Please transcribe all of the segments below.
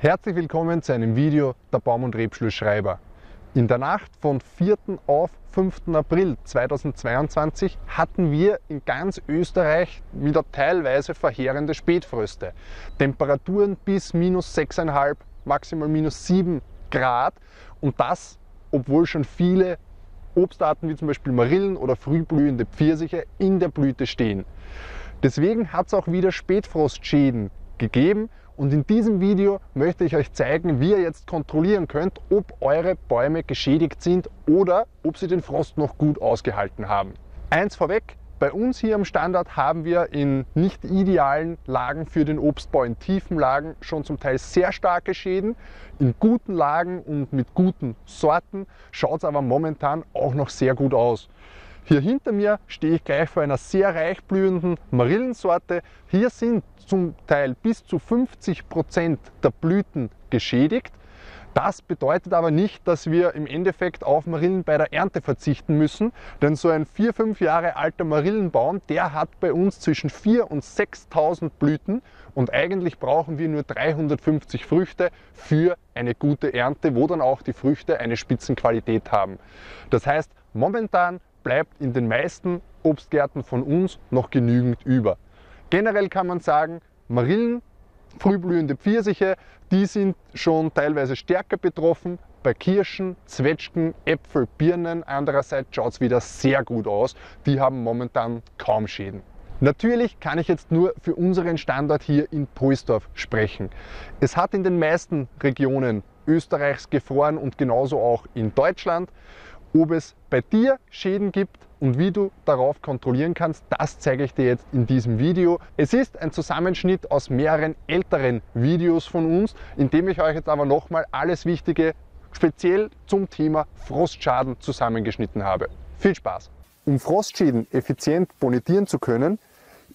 Herzlich willkommen zu einem Video der Baum- und Rebschule Schreiber. In der Nacht von 4. auf 5. April 2022 hatten wir in ganz Österreich wieder teilweise verheerende Spätfröste. Temperaturen bis -6,5, maximal -7 Grad und das, obwohl schon viele Obstarten wie zum Beispiel Marillen oder frühblühende Pfirsiche in der Blüte stehen. Deswegen hat es auch wieder Spätfrostschäden gegeben. Und in diesem Video möchte ich euch zeigen, wie ihr jetzt kontrollieren könnt, ob eure Bäume geschädigt sind oder ob sie den Frost noch gut ausgehalten haben. Eins vorweg, bei uns hier am Standort haben wir in nicht idealen Lagen für den Obstbau, in tiefen Lagen schon zum Teil sehr starke Schäden. In guten Lagen und mit guten Sorten schaut es aber momentan auch noch sehr gut aus. Hier hinter mir stehe ich gleich vor einer sehr reich blühenden Marillensorte. Hier sind zum Teil bis zu 50% der Blüten geschädigt. Das bedeutet aber nicht, dass wir im Endeffekt auf Marillen bei der Ernte verzichten müssen, denn so ein 4-5 Jahre alter Marillenbaum, der hat bei uns zwischen 4.000 und 6.000 Blüten und eigentlich brauchen wir nur 350 Früchte für eine gute Ernte, wo dann auch die Früchte eine Spitzenqualität haben. Das heißt, momentan bleibt in den meisten Obstgärten von uns noch genügend über. Generell kann man sagen, Marillen, frühblühende Pfirsiche, die sind schon teilweise stärker betroffen. Bei Kirschen, Zwetschgen, Äpfel, Birnen andererseits schaut es wieder sehr gut aus. Die haben momentan kaum Schäden. Natürlich kann ich jetzt nur für unseren Standort hier in Pulsdorf sprechen. Es hat in den meisten Regionen Österreichs gefroren und genauso auch in Deutschland. Ob es bei dir Schäden gibt und wie du darauf kontrollieren kannst, das zeige ich dir jetzt in diesem Video. Es ist ein Zusammenschnitt aus mehreren älteren Videos von uns, in dem ich euch jetzt aber nochmal alles Wichtige speziell zum Thema Frostschaden zusammengeschnitten habe. Viel Spaß! Um Frostschäden effizient bonitieren zu können,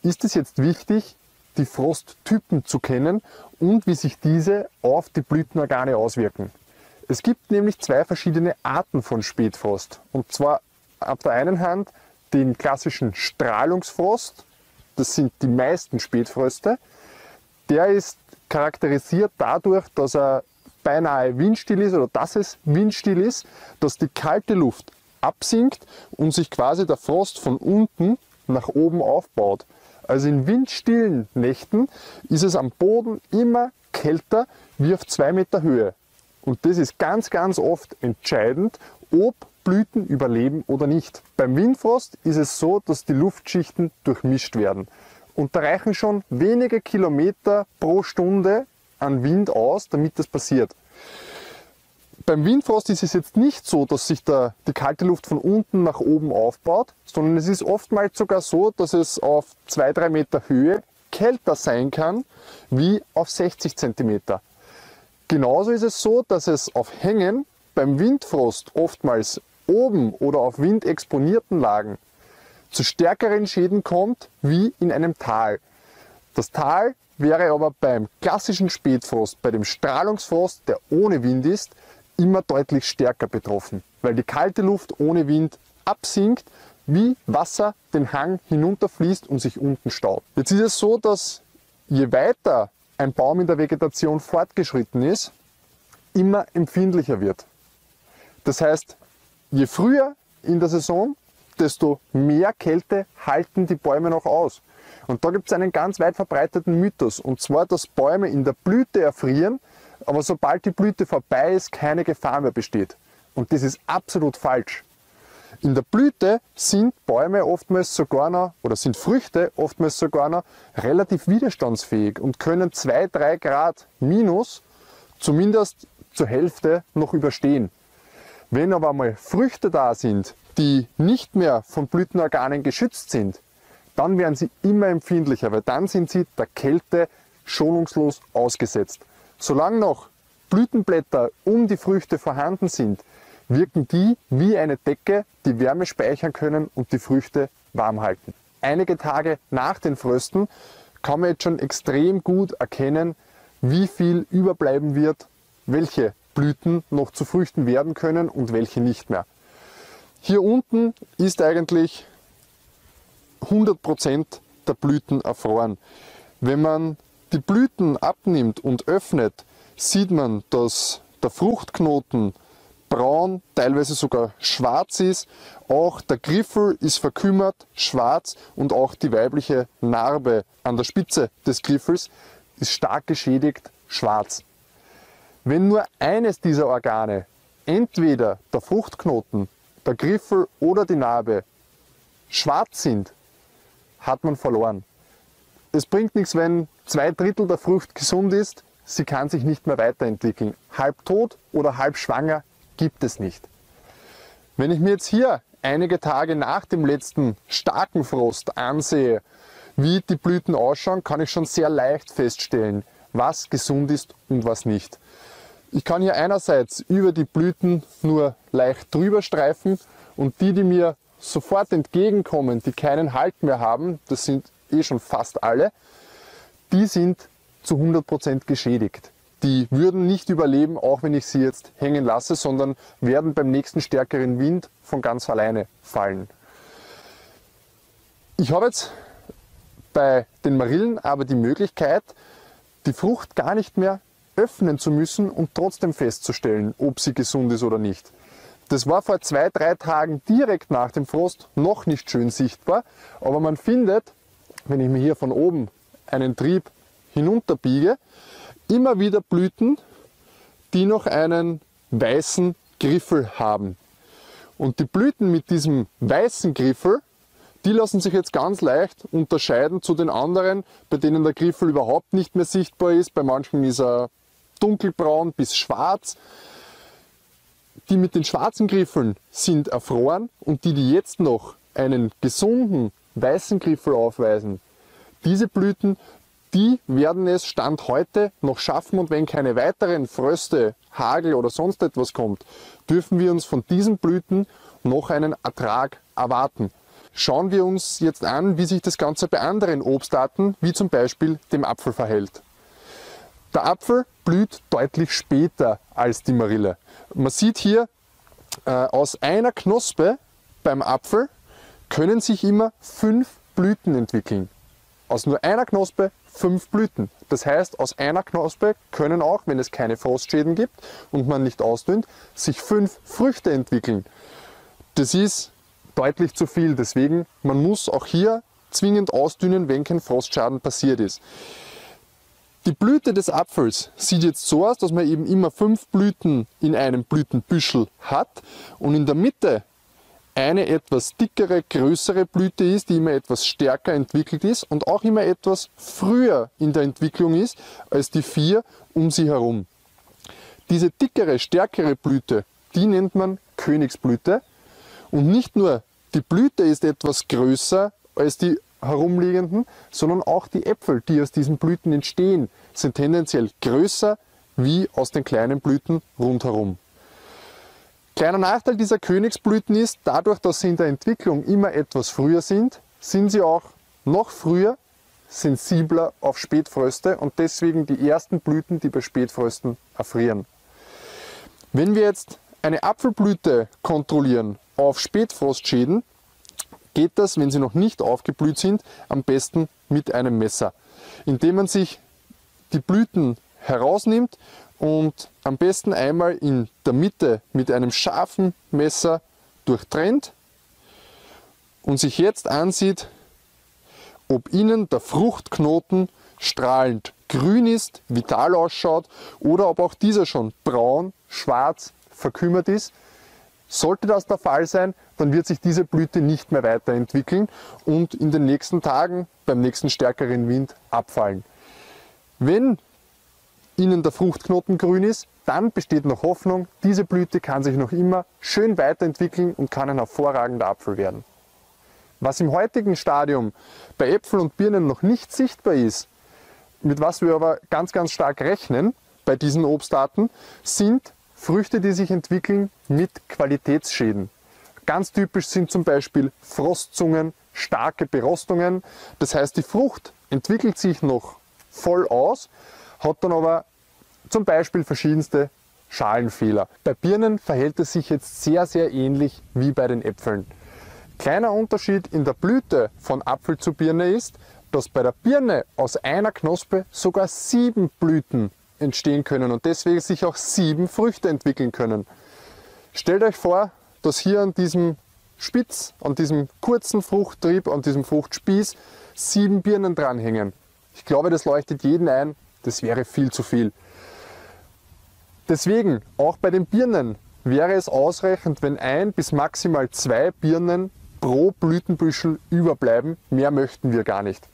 ist es jetzt wichtig, die Frosttypen zu kennen und wie sich diese auf die Blütenorgane auswirken. Es gibt nämlich zwei verschiedene Arten von Spätfrost. Und zwar auf der einen Hand den klassischen Strahlungsfrost, das sind die meisten Spätfröste. Der ist charakterisiert dadurch, dass er beinahe windstill ist oder dass es windstill ist, dass die kalte Luft absinkt und sich quasi der Frost von unten nach oben aufbaut. Also in windstillen Nächten ist es am Boden immer kälter wie auf 2 Meter Höhe. Und das ist ganz, ganz oft entscheidend, ob Blüten überleben oder nicht. Beim Windfrost ist es so, dass die Luftschichten durchmischt werden. Und da reichen schon wenige Kilometer pro Stunde an Wind aus, damit das passiert. Beim Windfrost ist es jetzt nicht so, dass sich die kalte Luft von unten nach oben aufbaut, sondern es ist oftmals sogar so, dass es auf 2-3 Meter Höhe kälter sein kann, wie auf 60 cm. Genauso ist es so, dass es auf Hängen beim Windfrost oftmals oben oder auf windexponierten Lagen zu stärkeren Schäden kommt wie in einem Tal. Das Tal wäre aber beim klassischen Spätfrost, bei dem Strahlungsfrost, der ohne Wind ist, immer deutlich stärker betroffen, weil die kalte Luft ohne Wind absinkt, wie Wasser den Hang hinunterfließt und sich unten staut. Jetzt ist es so, dass je weiter ein Baum in der Vegetation fortgeschritten ist, immer empfindlicher wird. Das heißt, je früher in der Saison, desto mehr Kälte halten die Bäume noch aus. Und da gibt es einen ganz weit verbreiteten Mythos, und zwar, dass Bäume in der Blüte erfrieren, aber sobald die Blüte vorbei ist, keine Gefahr mehr besteht. Und das ist absolut falsch. In der Blüte sind Bäume oftmals sogar noch, oder sind Früchte oftmals sogar noch relativ widerstandsfähig und können 2-3 Grad minus zumindest zur Hälfte noch überstehen. Wenn aber mal Früchte da sind, die nicht mehr von Blütenorganen geschützt sind, dann werden sie immer empfindlicher, weil dann sind sie der Kälte schonungslos ausgesetzt. Solange noch Blütenblätter um die Früchte vorhanden sind, wirken die wie eine Decke, die Wärme speichern können und die Früchte warm halten. Einige Tage nach den Frösten kann man jetzt schon extrem gut erkennen, wie viel überbleiben wird, welche Blüten noch zu Früchten werden können und welche nicht mehr. Hier unten ist eigentlich 100% der Blüten erfroren. Wenn man die Blüten abnimmt und öffnet, sieht man, dass der Fruchtknoten braun, teilweise sogar schwarz ist. Auch der Griffel ist verkümmert, schwarz, und auch die weibliche Narbe an der Spitze des Griffels ist stark geschädigt, schwarz. Wenn nur eines dieser Organe, entweder der Fruchtknoten, der Griffel oder die Narbe, schwarz sind, hat man verloren. Es bringt nichts, wenn 2/3 der Frucht gesund ist, sie kann sich nicht mehr weiterentwickeln. Halb tot oder halb schwanger gibt es nicht. Wenn ich mir jetzt hier einige Tage nach dem letzten starken Frost ansehe, wie die Blüten ausschauen, kann ich schon sehr leicht feststellen, was gesund ist und was nicht. Ich kann hier einerseits über die Blüten nur leicht drüber streifen, und die, die mir sofort entgegenkommen, die keinen Halt mehr haben, das sind eh schon fast alle, die sind zu 100% geschädigt. Die würden nicht überleben, auch wenn ich sie jetzt hängen lasse, sondern werden beim nächsten stärkeren Wind von ganz alleine fallen. Ich habe jetzt bei den Marillen aber die Möglichkeit, die Frucht gar nicht mehr öffnen zu müssen und trotzdem festzustellen, ob sie gesund ist oder nicht. Das war vor 2-3 Tagen direkt nach dem Frost noch nicht schön sichtbar, aber man findet, wenn ich mir hier von oben einen Trieb hinunterbiege, immer wieder Blüten, die noch einen weißen Griffel haben. Und die Blüten mit diesem weißen Griffel, die lassen sich jetzt ganz leicht unterscheiden zu den anderen, bei denen der Griffel überhaupt nicht mehr sichtbar ist. Bei manchen ist er dunkelbraun bis schwarz. Die mit den schwarzen Griffeln sind erfroren, und die, die jetzt noch einen gesunden weißen Griffel aufweisen, diese Blüten, die werden es Stand heute noch schaffen, und wenn keine weiteren Fröste, Hagel oder sonst etwas kommt, dürfen wir uns von diesen Blüten noch einen Ertrag erwarten. Schauen wir uns jetzt an, wie sich das Ganze bei anderen Obstarten, wie zum Beispiel dem Apfel, verhält. Der Apfel blüht deutlich später als die Marille. Man sieht hier, aus einer Knospe beim Apfel können sich immer 5 Blüten entwickeln. Aus nur einer Knospe 5 Blüten. Das heißt, aus einer Knospe können auch, wenn es keine Frostschäden gibt und man nicht ausdünnt, sich 5 Früchte entwickeln. Das ist deutlich zu viel, deswegen man muss auch hier zwingend ausdünnen, wenn kein Frostschaden passiert ist. Die Blüte des Apfels sieht jetzt so aus, dass man eben immer 5 Blüten in einem Blütenbüschel hat und in der Mitte eine etwas dickere, größere Blüte ist, die immer etwas stärker entwickelt ist und auch immer etwas früher in der Entwicklung ist als die 4 um sie herum. Diese dickere, stärkere Blüte, die nennt man Königsblüte. Und nicht nur die Blüte ist etwas größer als die herumliegenden, sondern auch die Äpfel, die aus diesen Blüten entstehen, sind tendenziell größer wie aus den kleinen Blüten rundherum. Kleiner Nachteil dieser Königsblüten ist, dadurch, dass sie in der Entwicklung immer etwas früher sind, sind sie auch noch früher sensibler auf Spätfröste und deswegen die ersten Blüten, die bei Spätfrösten erfrieren. Wenn wir jetzt eine Apfelblüte kontrollieren auf Spätfrostschäden, geht das, wenn sie noch nicht aufgeblüht sind, am besten mit einem Messer, indem man sich die Blüten herausnimmt und am besten einmal in der Mitte mit einem scharfen Messer durchtrennt und sich jetzt ansieht, ob ihnen der Fruchtknoten strahlend grün ist, vital ausschaut oder ob auch dieser schon braun, schwarz, verkümmert ist. Sollte das der Fall sein, dann wird sich diese Blüte nicht mehr weiterentwickeln und in den nächsten Tagen beim nächsten stärkeren Wind abfallen. Wenn ihnen der Fruchtknoten grün ist, dann besteht noch Hoffnung, diese Blüte kann sich noch immer schön weiterentwickeln und kann ein hervorragender Apfel werden. Was im heutigen Stadium bei Äpfeln und Birnen noch nicht sichtbar ist, mit was wir aber ganz, ganz stark rechnen bei diesen Obstarten, sind Früchte, die sich entwickeln mit Qualitätsschäden. Ganz typisch sind zum Beispiel Frostzungen, starke Berostungen. Das heißt, die Frucht entwickelt sich noch voll aus, hat dann aber zum Beispiel verschiedenste Schalenfehler. Bei Birnen verhält es sich jetzt sehr, sehr ähnlich wie bei den Äpfeln. Kleiner Unterschied in der Blüte von Apfel zu Birne ist, dass bei der Birne aus einer Knospe sogar 7 Blüten entstehen können und deswegen sich auch 7 Früchte entwickeln können. Stellt euch vor, dass hier an diesem Spitz, an diesem kurzen Fruchttrieb, an diesem Fruchtspieß 7 Birnen dranhängen. Ich glaube, das leuchtet jeden ein, das wäre viel zu viel. Deswegen, auch bei den Birnen wäre es ausreichend, wenn 1 bis maximal 2 Birnen pro Blütenbüschel überbleiben. Mehr möchten wir gar nicht.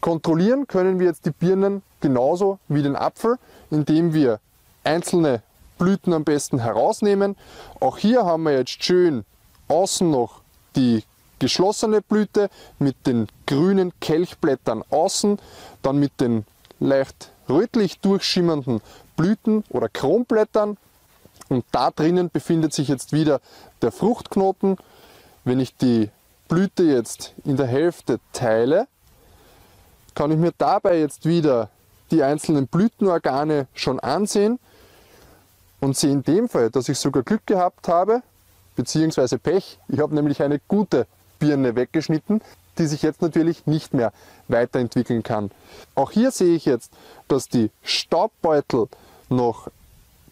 Kontrollieren können wir jetzt die Birnen genauso wie den Apfel, indem wir einzelne Blüten am besten herausnehmen. Auch hier haben wir jetzt schön außen noch die geschlossene Blüte mit den grünen Kelchblättern außen, dann mit den leicht rötlich durchschimmernden Blüten oder Kronblättern und da drinnen befindet sich jetzt wieder der Fruchtknoten. Wenn ich die Blüte jetzt in der Hälfte teile, kann ich mir dabei jetzt wieder die einzelnen Blütenorgane schon ansehen und sehe in dem Fall, dass ich sogar Glück gehabt habe, beziehungsweise Pech. Ich habe nämlich eine gute Birne weggeschnitten, die sich jetzt natürlich nicht mehr weiterentwickeln kann. Auch hier sehe ich jetzt, dass die Staubbeutel noch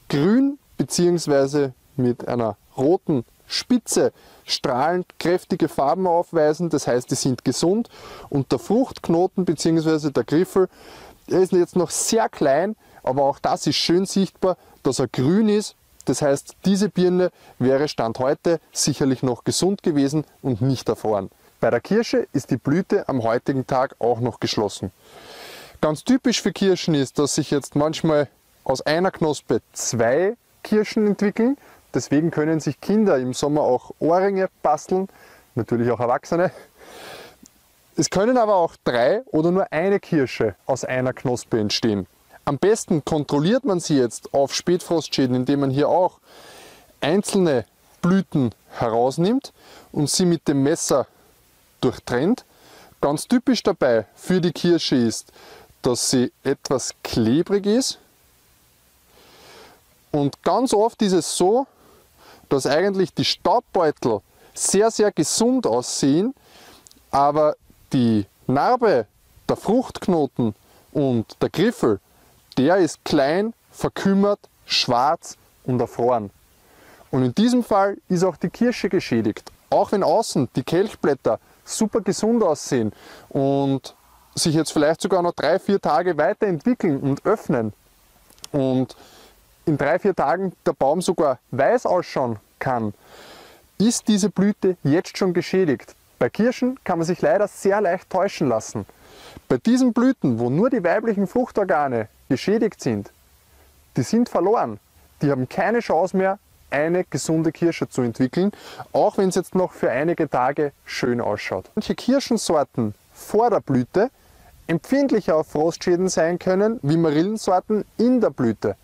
grün bzw. mit einer roten Spitze strahlend kräftige Farben aufweisen, das heißt, die sind gesund und der Fruchtknoten bzw. der Griffel, der ist jetzt noch sehr klein, aber auch das ist schön sichtbar, dass er grün ist. Das heißt, diese Birne wäre Stand heute sicherlich noch gesund gewesen und nicht erfroren. Bei der Kirsche ist die Blüte am heutigen Tag auch noch geschlossen. Ganz typisch für Kirschen ist, dass sich jetzt manchmal aus einer Knospe 2 Kirschen entwickeln. Deswegen können sich Kinder im Sommer auch Ohrringe basteln, natürlich auch Erwachsene. Es können aber auch 3 oder nur eine Kirsche aus einer Knospe entstehen. Am besten kontrolliert man sie jetzt auf Spätfrostschäden, indem man hier auch einzelne Blüten herausnimmt und sie mit dem Messer durchtrennt. Ganz typisch dabei für die Kirsche ist, dass sie etwas klebrig ist. Und ganz oft ist es so, dass eigentlich die Staubbeutel sehr, sehr gesund aussehen, aber die Narbe, der Fruchtknoten und der Griffel, der ist klein, verkümmert, schwarz und erfroren. Und in diesem Fall ist auch die Kirsche geschädigt. Auch wenn außen die Kelchblätter super gesund aussehen und sich jetzt vielleicht sogar noch 3-4 Tage weiterentwickeln und öffnen und in 3-4 Tagen der Baum sogar weiß ausschauen kann, ist diese Blüte jetzt schon geschädigt. Bei Kirschen kann man sich leider sehr leicht täuschen lassen. Bei diesen Blüten, wo nur die weiblichen Fruchtorgane geschädigt sind, die sind verloren. Die haben keine Chance mehr, eine gesunde Kirsche zu entwickeln, auch wenn es jetzt noch für einige Tage schön ausschaut. Manche Kirschensorten vor der Blüte empfindlicher auf Frostschäden sein können, wie Marillensorten in der Blüte.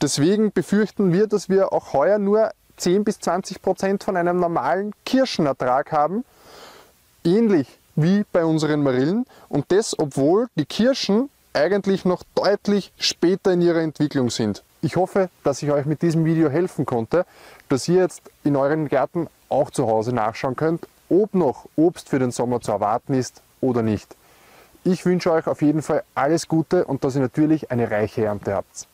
Deswegen befürchten wir, dass wir auch heuer nur 10 bis 20% von einem normalen Kirschenertrag haben, ähnlich wie bei unseren Marillen und das, obwohl die Kirschen eigentlich noch deutlich später in ihrer Entwicklung sind. Ich hoffe, dass ich euch mit diesem Video helfen konnte, dass ihr jetzt in euren Gärten auch zu Hause nachschauen könnt, ob noch Obst für den Sommer zu erwarten ist oder nicht. Ich wünsche euch auf jeden Fall alles Gute und dass ihr natürlich eine reiche Ernte habt.